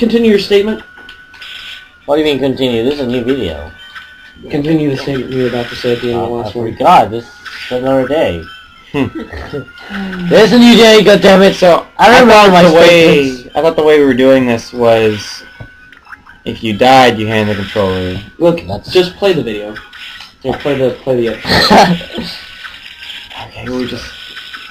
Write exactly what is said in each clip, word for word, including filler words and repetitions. Continue your statement. What do you mean continue? This is a new video. Continue the statement you were about to say at the end of the last one. Oh my god, this is another day. This is a new day, goddammit, so I remember I my the way, I thought the way we were doing this was if you died, you hand the controller. Look, that's... just play the video. Just play the, play the episode. Okay, we just...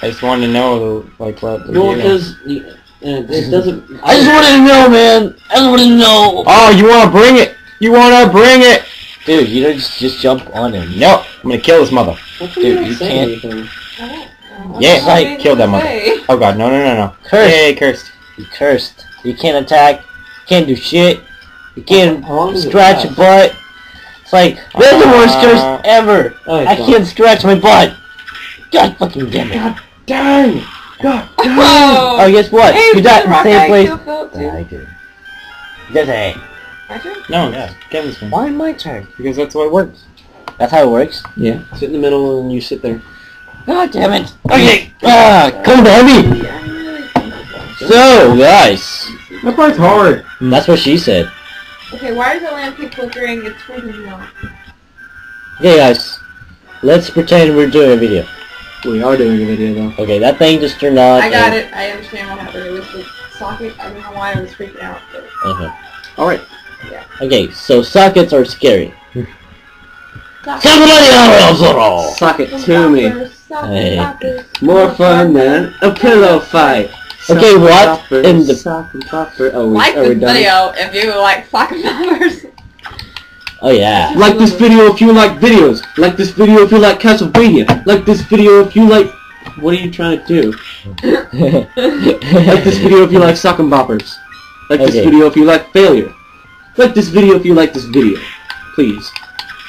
I just wanted to know, like, what the no, because... Uh, it doesn't... I just wanted to know, man! I just wanted to know! Oh, you wanna bring it! You wanna bring it! Dude, you don't just, just jump on him. No! I'm gonna kill this mother. What Dude, you can't... Anything? Yeah, I killed that mother. Oh god, no, no, no, no. Cursed! Hey, cursed. You cursed. You can't attack. You can't do shit. You can't oh, scratch your butt. It's like, that's uh, the worst curse ever! Oh, I can't scratch my butt! God fucking damn it. God dang! God dang! Oh, oh guess what? Hey, you died in the same place. Yeah, I did. That's it. My turn? No, yeah. Kevin's one. Why my turn? Because that's how it works. That's how it works? Yeah. Sit in the middle and you sit there. God damn it! Okay! Ah! Come to me! So, guys! That part's hard! That's what she said. Okay, why does the lamp keep flickering? It's freaking out. Okay, guys. Let's pretend we're doing a video. We are doing a video though. Okay, that thing just turned on. I got it. I understand what happened. It was the socket. I don't know why I was freaking out. But... Okay. Alright. Yeah. Okay, so sockets are scary. Castlevania: Aria of Sorrow! Socket to me. Hey. More fun than a pillow fight. Okay, what in the... Sock and popper. Oh, like this video if you like sock and poppers. Oh yeah. Like this video if you like videos. Like this video if you like Castlevania. Like this video if you like... What are you trying to do? Like this video if you like sock and boppers. Like okay. This video if you like failure. Like this video if you like this video. Please.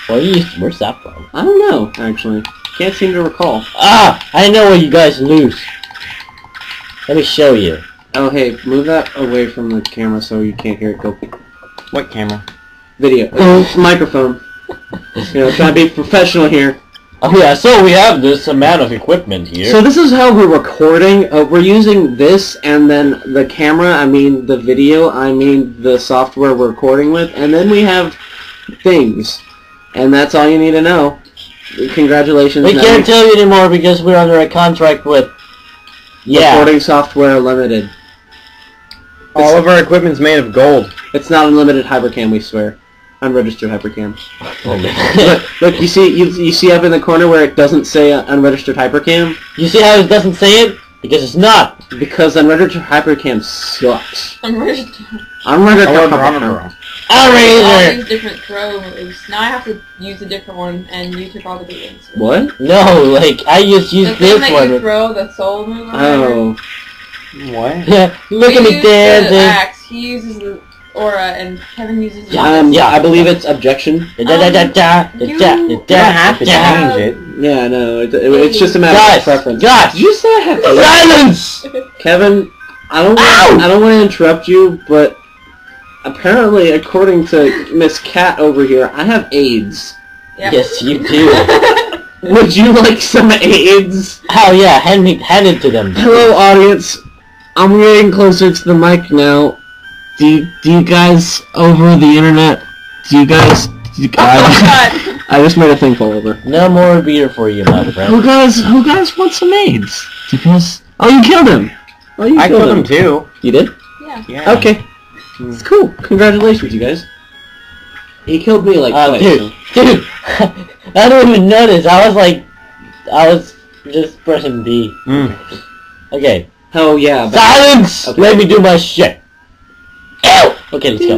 Where you, where's that from? I don't know, actually. Can't seem to recall. Ah! I know where you guys lose. Let me show you. Oh hey, move that away from the camera so you can't hear it go... What camera? Video. Oh, microphone. You know, trying to be professional here. Oh yeah, so we have this amount of equipment here. So this is how we're recording. Uh, we're using this and then the camera, I mean the video, I mean the software we're recording with, and then we have things. And that's all you need to know. Congratulations. We can't tell you anymore because we're under a contract with... Yeah. Recording Software Limited. All of our equipment's made of gold. It's not unlimited hypercam, we swear. Unregistered hypercam. look, look, you see, you, you see up in the corner where it doesn't say uh, unregistered hypercam? You see how it doesn't say it? Because it's not. Because unregistered hypercam sucks. Unregistered. Unregistered hypercam. All these different throws. Now I have to use a different one, and you took all the big ones. What? No, like I just used this one. The you throw the soul move. Oh. What? Yeah. Look at me dancing. The axe. He uses the. Aura and Kevin uses. Um, yeah, I believe it's objection. Um, da da da da da da da. Change it. Yeah, no, it, it, it's just a matter guys, of preference. Gosh, you said silence. Kevin, I don't, wanna, I don't want to interrupt you, but apparently, according to Miss Cat over here, I have AIDS. Yep. Yes, you do. Would you like some AIDS? Oh yeah, hand me, hand it to them. Hello, audience. I'm getting closer to the mic now. Do you, do you guys over the internet? Do you guys? Do you, I, oh I just made a thing fall over. No more beer for you, my friend. Who guys? Who guys want some AIDS? Do you guys? Oh, you killed him. Oh, you I killed, killed him. him too. You did? Yeah. Yeah. Okay. It's cool. Congratulations, you guys. He killed me like uh, dude, dude. I don't even notice. I was like, I was just pressing B. Mm. Okay. Oh yeah. Silence. Okay. Let me do my shit. Okay, let's go.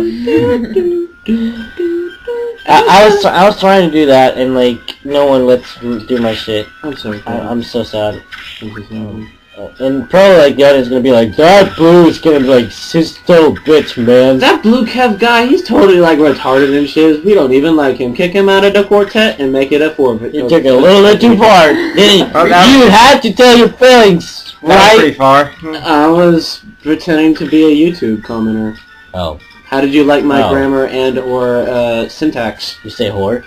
I, I was I was trying to do that and like no one lets me do my shit. I'm sorry. I, I'm so sad. Um, and probably like God is gonna be like that blue is gonna be like sis so bitch man. That Bluekev guy, he's totally like retarded and shit. We don't even like him. Kick him out of the quartet and make it a four. You took it a little bit too far. Didn't you? You had to tell your feelings, right? Pretty far. I was pretending to be a YouTube commenter. Oh. How did you like my oh. grammar and or uh, syntax? You say whore?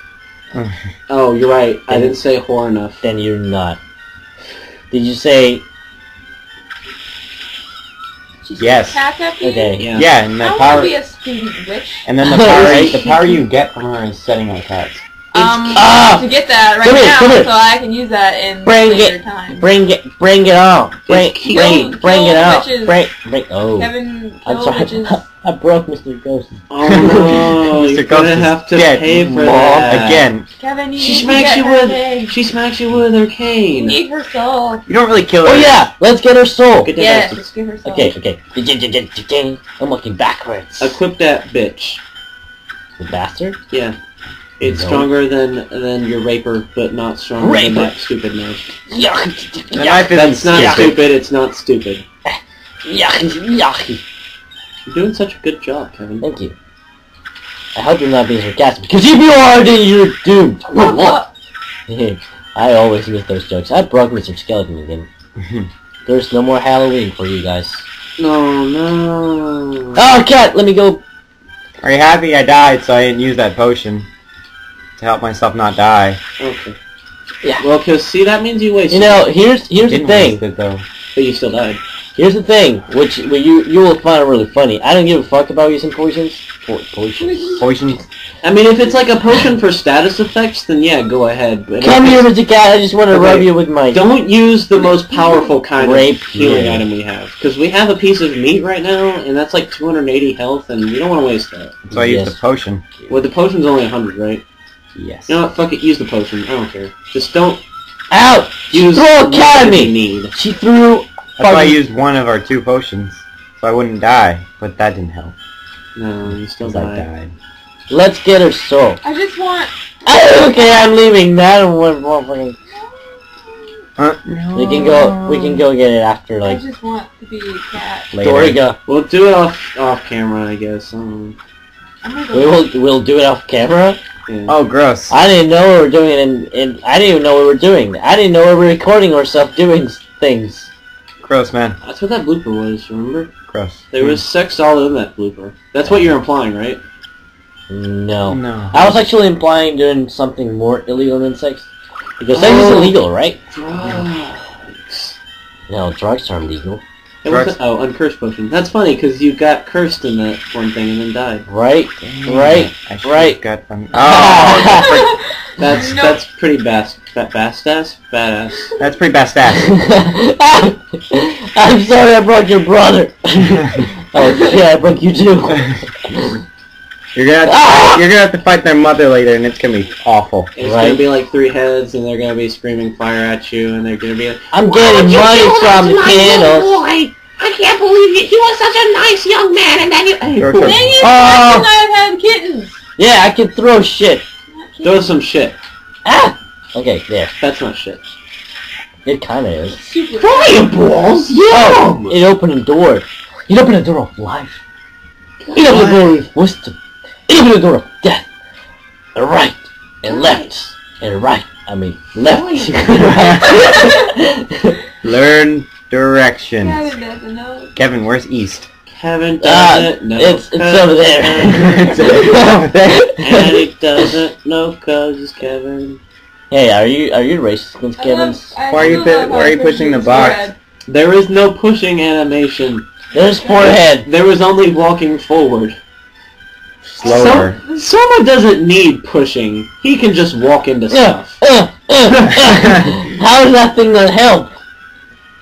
Oh, you're right. Then, I didn't say whore enough. Then you're not. Did you say... She's yes. gonna attack at me? Okay, yeah. yeah, and the I power. I want to be a student witch. And then the power, the power you get from her is setting on cats. Um, oh, to get that right now, it, so I can use that in bring later it, time. Bring it, bring it all. Bring, kill, bring, kill bring it all. Bring, bring. Oh, Kevin, I'm sorry. I broke Mister Ghost. Oh no, Mister you're Ghost gonna have to pay for that again. Kevin, you she smacks you with. Egg. She smacks you with her cane. You need her soul. You don't really kill her. Oh yeah, let's get her soul. Get yeah, let's get her soul. Okay, okay. I'm looking backwards. Equip that bitch. The bastard. Yeah. It's no. stronger than than your raper, but not stronger raper. than that stupid knife. Yuck. The knife That's stupid. not stupid, it's not stupid. Yuck. Yuck. You're doing such a good job, Kevin. Thank you. I hope you're not being sarcastic, because if you are, then you're doomed. I always miss those jokes. I broke Mister Skeleton again. There's no more Halloween for you guys. No, no. Oh, cat, let me go. Are you happy I died, so I didn't use that potion? To help myself not die. Okay. Yeah. Well, cause see, that means you wasted. You know, here's here's the thing. It, though. But you still died. Here's the thing, which well, you you will find really funny. I don't give a fuck about using poisons. Po potions. Potions. I mean, if it's like a potion for status effects, then yeah, go ahead. But Come here, Mister Cat. I just want to okay. rub you with my. Don't use the most powerful kind Rape of healing item we have, because we have a piece of meat right now, and that's like two hundred eighty health, and we don't want to waste that. So I yes. use the potion. Well, the potion's only one hundred, right? Yes. You know what? Fuck it. Use the potion. I don't care. Just don't. Out. Use throw a cat at me. Need. She threw. That's why I used one of our two potions, so I wouldn't die. But that didn't help. No, you still died. died. Let's get her soul. I just want. Oh, okay, I'm leaving. That one more. Huh? No. We can go. We can go get it after like. I just want to be a cat. Later. Doriga. We'll do it off off camera, I guess. Um, I we will. We'll do it off camera. Yeah. Oh, gross. I didn't know we were doing it, and I didn't even know we were doing. I didn't know we were recording ourselves doing things. Gross, man. That's what that blooper was, remember? Gross. There mm. was sex all in that blooper. That's what you're implying, right? No. No. I was actually implying doing something more illegal than sex. Because sex oh, is illegal, right? Drugs. No, drugs aren't legal. Drugs. Oh, uncursed potion. That's funny, because you got cursed in that one thing and then died. Right, Damn. right, I right. Got oh, that's no. that's pretty bas that badass, badass. That's pretty badass. I'm sorry, I broke your brother. Oh yeah, I broke you too. You're gonna have to fight, you're gonna have to fight their mother later, and it's gonna be awful. It's right? gonna be like three heads, and they're gonna be screaming fire at you, and they're gonna be like, "I'm getting money from the candles." I can't believe you. You were such a nice young man, and then you. Hey, cool. Then you uh, I have kittens. Yeah, I can throw shit. Throw some shit. Ah. Okay, there. That's not shit. It kind of is. Fireballs. Yeah. Oh, it opened a door. It opened a door of life. It opened a door of wisdom. It opened a door of death. And right and left and right. I mean left. Learn. Directions. Kevin doesn't know. Kevin, where's east? Kevin doesn't uh, know. It's, it's over there. It's over there. And he doesn't know cause it's Kevin. Hey, are you are you racist against Kevin? Why are you why are you pushing the box? Forehead. There is no pushing animation. There's forehead. There was only walking forward. Slower. Some, someone doesn't need pushing. He can just walk into stuff. Uh, uh, uh, uh. How does that thing not help?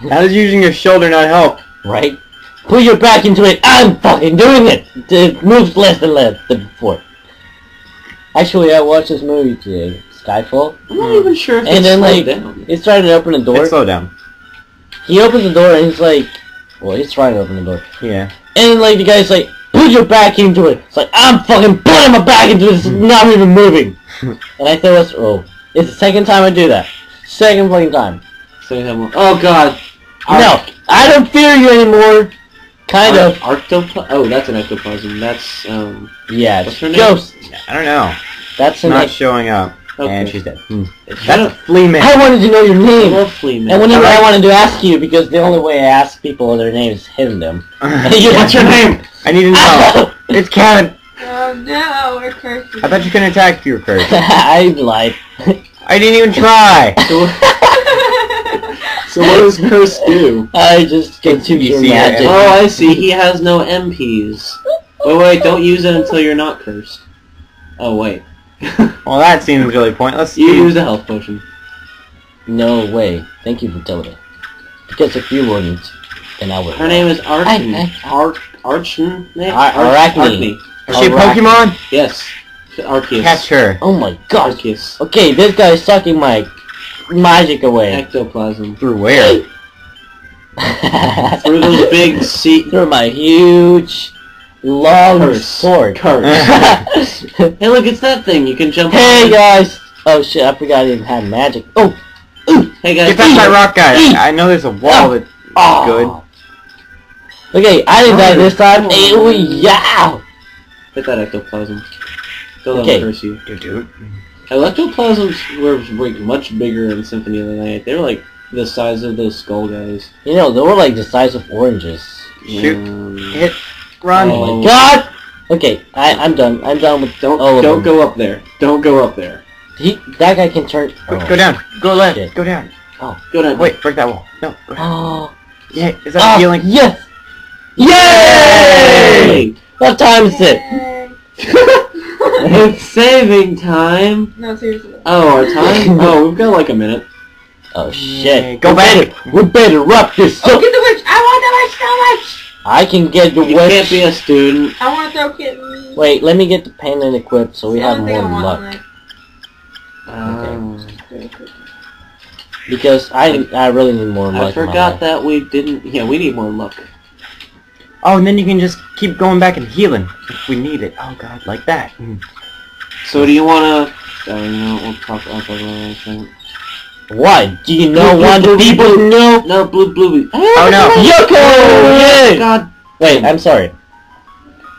How does using your shoulder not help? Right? Put your back into it. I'm fucking doing it! It moves less and less than before. Actually, I watched this movie today, Skyfall. I'm not even sure if and it's then, slowed like, down. It's trying to open the door. It's slowed down. He opens the door and he's like... Well, he's trying to open the door. Yeah. And like the guy's like, put your back into it! It's like, I'm fucking putting my back into it! It's not even moving! And I thought, that's, oh, it's the second time I do that. Second fucking time. Second time. Oh, God. Ar no, I don't fear you anymore. Kind Ar of. Arctoplasm? Oh, that's an ectoplasm. That's, um... yeah, what's her name? Ghost. I don't know. That's an Not showing up. Okay. And she's dead. Hmm. That's a flea man. I wanted to know your name. I love flea man. And whenever right. I wanted to ask you, because the only way I ask people their name is hitting them. What's your name? I need to know. It's Kevin. Oh, no, we're cursed. I thought you couldn't attack you were cursed. I lied. I didn't even try. So what does Ghost do? I just continue your magic. Oh, I see. He has no M Ps. Wait, wait, don't use it until you're not cursed. Oh, wait. Well, that seems really pointless. You use the health potion. No way. Thank you for telling me. Because if you wouldn't, then I would. Her name is Archon. Ar Archon? Arachne. Is she a Pokemon? Yes. Arceus. Catch her. Oh my god. Arceus. Okay, this guy is sucking my magic away. Ectoplasm. Through where? Through those big seat. Through my huge, long Curse. sword. Curse. Hey, look, it's that thing. You can jump. Hey, guys. Oh, shit. I forgot I didn't have magic. Oh. Ooh. Hey, guys. Get past my rock, guys. I know there's a wall that's oh. good. Okay, I didn't die this time. Oh, yeah. Hit that ectoplasm. Don't okay. let me curse you. You do it. Electoplasms were like, much bigger in Symphony of the Night. They were like the size of those skull guys. You know, they were like the size of oranges. Shoot. Um, Hit. Run. Oh my god! Okay, I, I'm done. I'm done with don't, all Don't of them. go up there. Don't go up there. He, that guy can turn... Oh. Go down. Go left. Shit. Go down. Oh. Go down. Wait, break that wall. No. Go down. Oh. Yeah, is that oh, healing? Yes! Yay! Yay! What time is it? It's saving time. No, seriously. Oh, our time? Oh, we've got like a minute. Oh, shit. Go back. We better wrap this up. Oh, get the witch. I want the witch so much. I can get the witch. You can't be a student. I want to throw kittens. Wait, let me get the pendant equipped so we have more luck. Um, okay. Because I I really need more luck. I forgot that we didn't. Yeah, we need more luck. Oh, and then you can just keep going back and healing if we need it. Oh god, like that. Mm. So do you wanna? Oh, you know, we'll talk about that. What? Do you know blue, one blue, blue, people blue, know? No, blue, blue, blue. Oh no, Yoko! Oh, yeah. God. Wait, I'm sorry.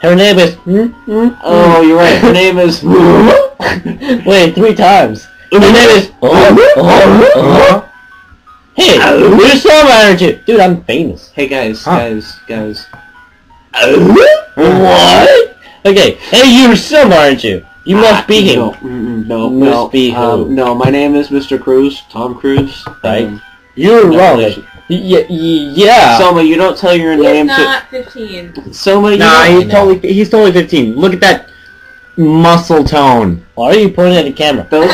Her name is. Hmm? Hmm? Oh, you're right. Her name is. Wait, three times. Her name is. Hey, you're so aren't you, dude? I'm famous. Hey guys, huh. guys, guys. What? Okay. Hey, you're some, aren't you? You must be him. No, mm-mm, no, you must no, be who? Um, no, my name is Mister Cruz, Tom Cruise. Right? Um, you're no wrong. Relation. Y yeah. Soma, you don't tell your he's name. He's not to... fifteen. Soma, you nah, don't... he's totally he's totally fifteen. Look at that muscle tone. Why are you pointing at the camera? Those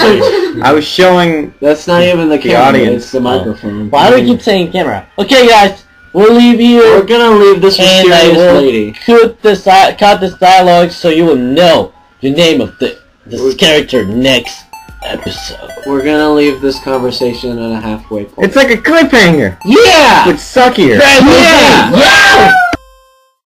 are... I was showing. That's not even the, the camera. Audience. It's the microphone. Oh. Why do you keep saying camera? Okay, guys. We'll leave you. We're gonna leave this mysterious lady. Cut this, cut this dialogue so you will know the name of the this We're character next episode. We're gonna leave this conversation at a halfway point. It's like a cliffhanger. Yeah. It's suckier. Yeah. Yeah.